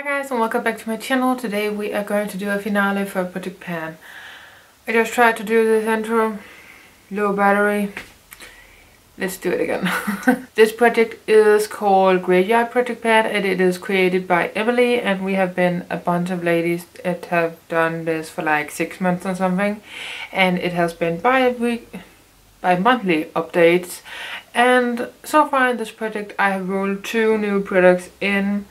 Hi guys, and welcome back to my channel. Today we are going to do a finale for Project Pan. I just tried to do this intro, low battery. Let's do it again. This project is called Graveyard Project Pan, and it is created by Emily, and we have been a bunch of ladies that have done this for like 6 months or something, and it has been bi-monthly updates. And so far in this project I have rolled 2 new products in,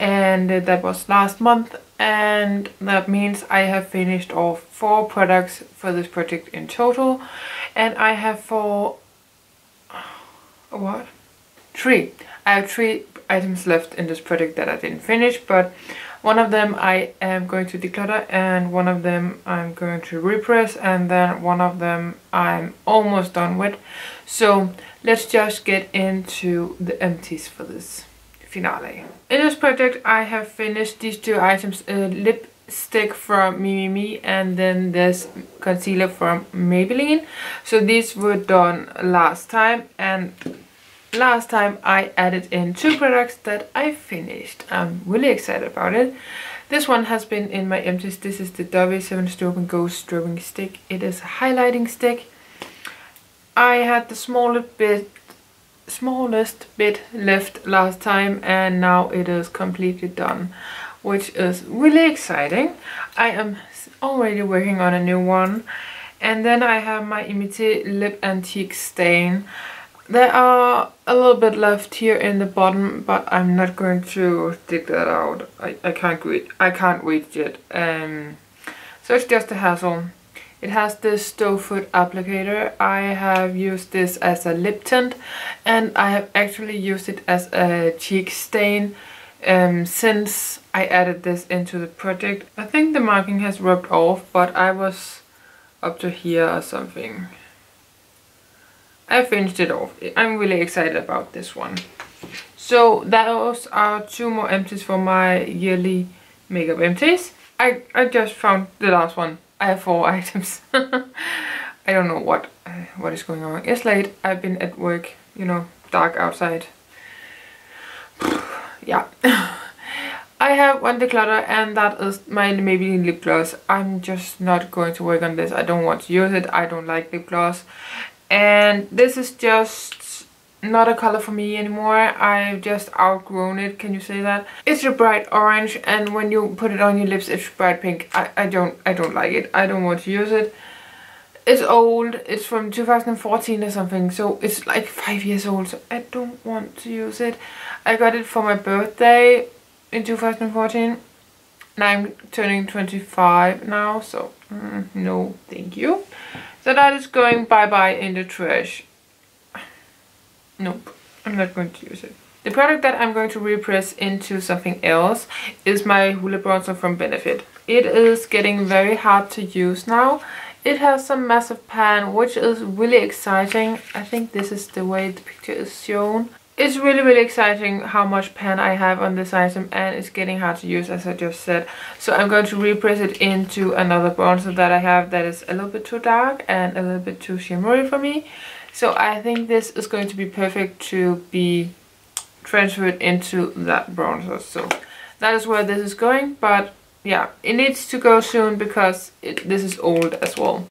and that was last month, and that means I have finished off 4 products for this project in total, and I have 3. I have 3 items left in this project that I didn't finish, but one of them I am going to declutter, and one of them I'm going to repress, and then one of them I'm almost done with. So let's just get into the empties for this finale. In this project I have finished these 2 items, a lipstick from MeMeMe and then this concealer from Maybelline. So these were done last time, and last time I added in 2 products that I finished. I'm really excited about it. This one has been in my empties. This is the W7 Strobe & Go Strobing Stick. It is a highlighting stick. I had the smallest bit left last time, and now it is completely done, which is really exciting. I am already working on a new one. And then I have my Emite Lip Antique Stain. There are a little bit left here in the bottom, but I'm not going to dig that out. I can't reach it, so it's just a hassle. It has this doe foot applicator. I have used this as a lip tint, and I have actually used it as a cheek stain since I added this into the project. I think the marking has rubbed off, but I was up to here or something. I finished it off. I'm really excited about this one. So those are 2 more empties for my yearly makeup empties. I just found the last one. I have 4 items. I don't know what is going on. It's late. I've been at work, you know, dark outside. Yeah. I have one declutter, and that is my Maybelline lip gloss. I'm just not going to work on this. I don't want to use it. I don't like lip gloss. And this is just not a color for me anymore. I've just outgrown it. Can you say that? It's a bright orange, and when you put it on your lips it's bright pink. I don't like it. I don't want to use it. It's old. It's from 2014 or something, so it's like 5 years old, so I don't want to use it. I got it for my birthday in 2014, and I'm turning 25 now, so no thank you. So that is going bye-bye in the trash. Nope, I'm not going to use it. The product that I'm going to repress into something else is my Hoola bronzer from Benefit. It is getting very hard to use now. It has some massive pan, which is really exciting. I think this is the way the picture is shown. It's really exciting how much pan I have on this item, and it's getting hard to use, as I just said. So I'm going to repress it into another bronzer that I have that is a little bit too dark and a little bit too shimmery for me. So I think this is going to be perfect to be transferred into that bronzer. So that is where this is going. But yeah, it needs to go soon because this is old as well.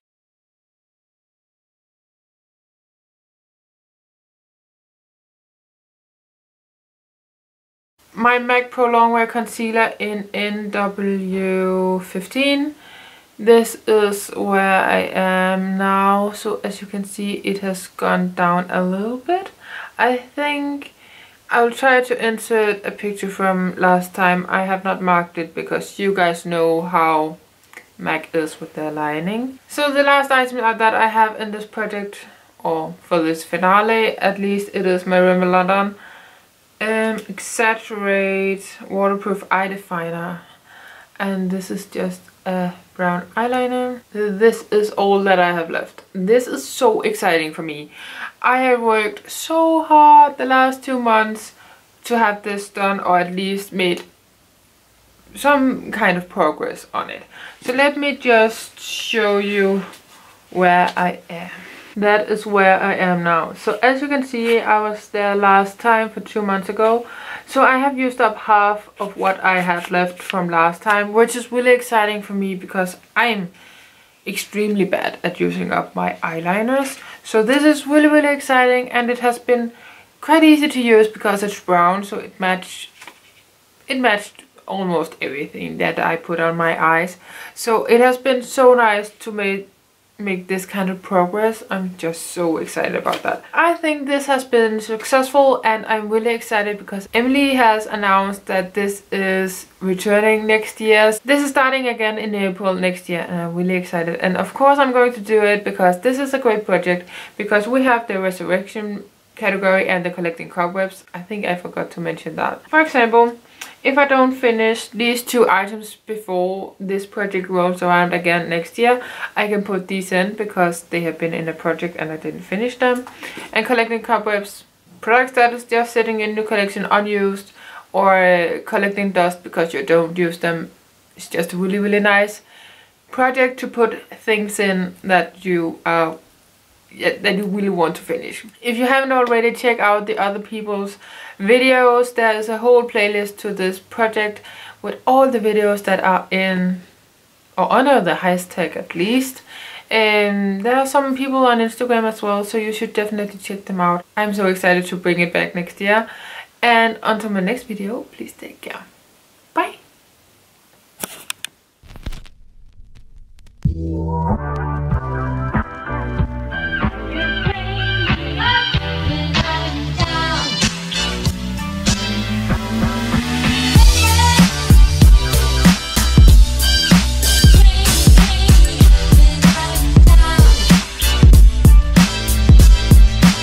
My MAC Pro Longwear Concealer in NW15. This is where I am now, so as you can see it has gone down a little bit. I think I'll try to insert a picture from last time. I have not marked it because you guys know how MAC is with their lining. So the last item that I have in this project, or for this finale at least, it is my Rimmel London Exaggerate Waterproof Eye Definer. And this is just a brown eyeliner. This is all that I have left. This is so exciting for me. I have worked so hard the last 2 months to have this done, or at least made some kind of progress on it. So let me just show you where I am. That is where I am now. So as you can see, I was there last time for 2 months ago. So I have used up half of what I had left from last time, which is really exciting for me because I'm extremely bad at using up my eyeliners. So this is really, really exciting, and it has been quite easy to use because it's brown, so it matched almost everything that I put on my eyes. So it has been so nice to make this kind of progress. I'm just so excited about that. I think this has been successful, and I'm really excited because Emily has announced that this is returning next year. This is starting again in April next year, and I'm really excited. And of course I'm going to do it because this is a great project, because we have the resurrection category and the collecting cobwebs. I think I forgot to mention that. For example, if I don't finish these two items before this project rolls around again next year, I can put these in because they have been in the project and I didn't finish them. And collecting cobwebs, products that is just sitting in the collection unused, or collecting dust because you don't use them. It's just a really, really nice project to put things in that you are that you really want to finish. If you haven't already, check out the other people's videos. There is a whole playlist to this project with all the videos that are in or under the hashtag at least. And there are some people on Instagram as well, so you should definitely check them out. I'm so excited to bring it back next year. And until my next video, please take care.